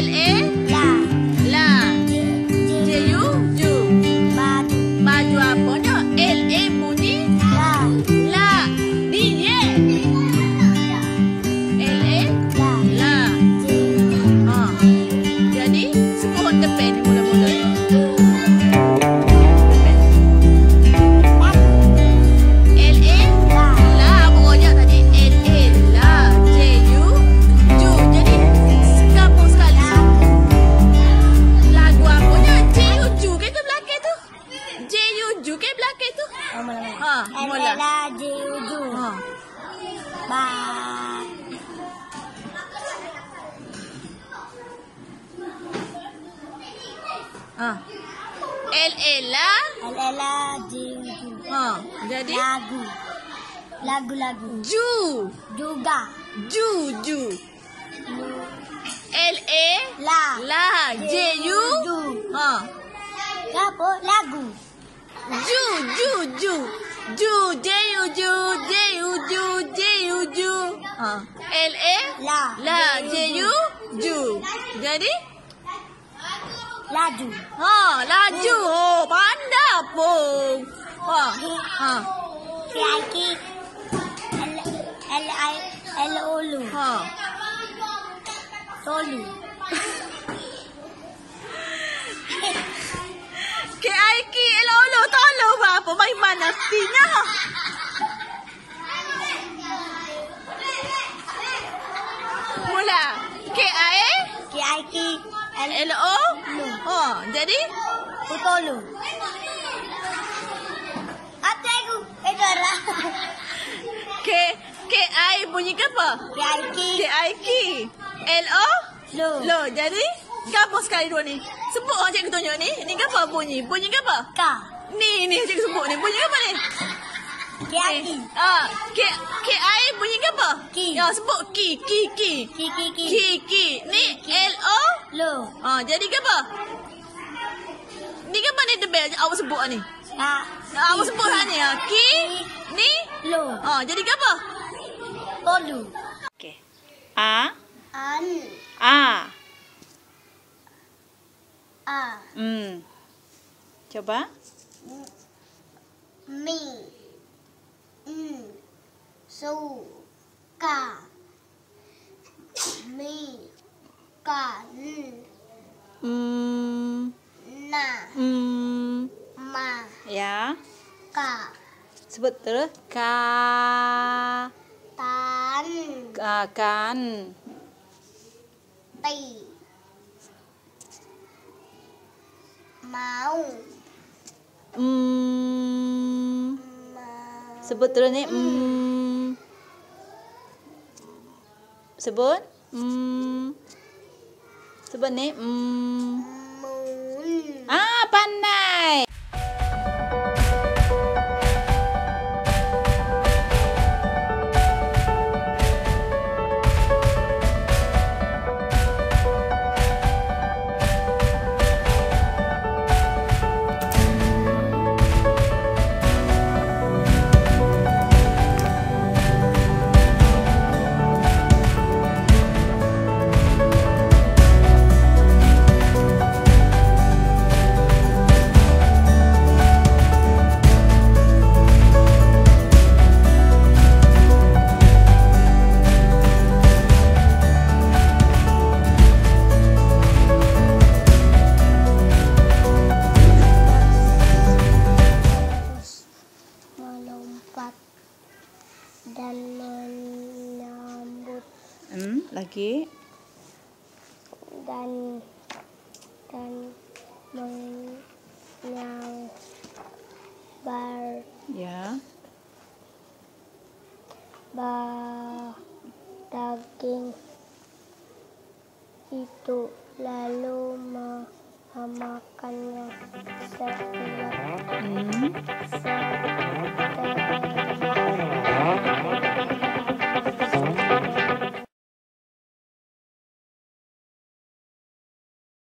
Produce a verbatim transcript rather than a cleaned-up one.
L A La. La. J U Ju. Baju. Baju apa nak? L A bunyi La. La. Dia. L A La. La. Ha. Jadi sepuluh tepen ni mula-mula ni. Ha. L A la L A la J U. Ha, jadi lagu. Lagu-lagu. Ju. Juga. Ju ju. L A la la J U. Ha. Apa lagu? Ju ju ju. Ju J U ju J U ju J U ju. Ha. L A la la J U ju. Jadi laju. Ha, laju. Oh, pandai pun. Ha, ha. Lagi L L I L O L U. Ha. Solu. K I K L O L U tolu apa? Bagaimana artinya? Mula. K I K I K L O L U. Oh, jadi utolu. Apa itu? Itu adalah K K I bunyi apa? K I K K I K L O L U. L U. Jadi kapo sekali dua ni. Sebut orang cikgu tunjuk ni. Ni apa bunyi? Bunyi apa? K. Ni ni cikgu sebut ni. Bunyi apa ni? K I K. Ah, K K I bunyi apa? K. Ya, sebut ki ki ki. Ki ki ki. Ki ki. Ni L O Lo. Ah, jadi apa? Ni apa ni tebel awak sebut ni? Ah, awak sebut ni ah. Ki ni lo. Ah, jadi apa? Tolu. Okey. A an a a. Hmm. Cuba. Mi mm su ka mi ka n mm na mm ma ya ka sebut terus ka tan ka kan ti mau mm sebut terus ni mm sebut mm sebut ni mm. Ah, pandai. Lagi dan dan menyabar ya ba daging itu lalu memakannya setelah hmm.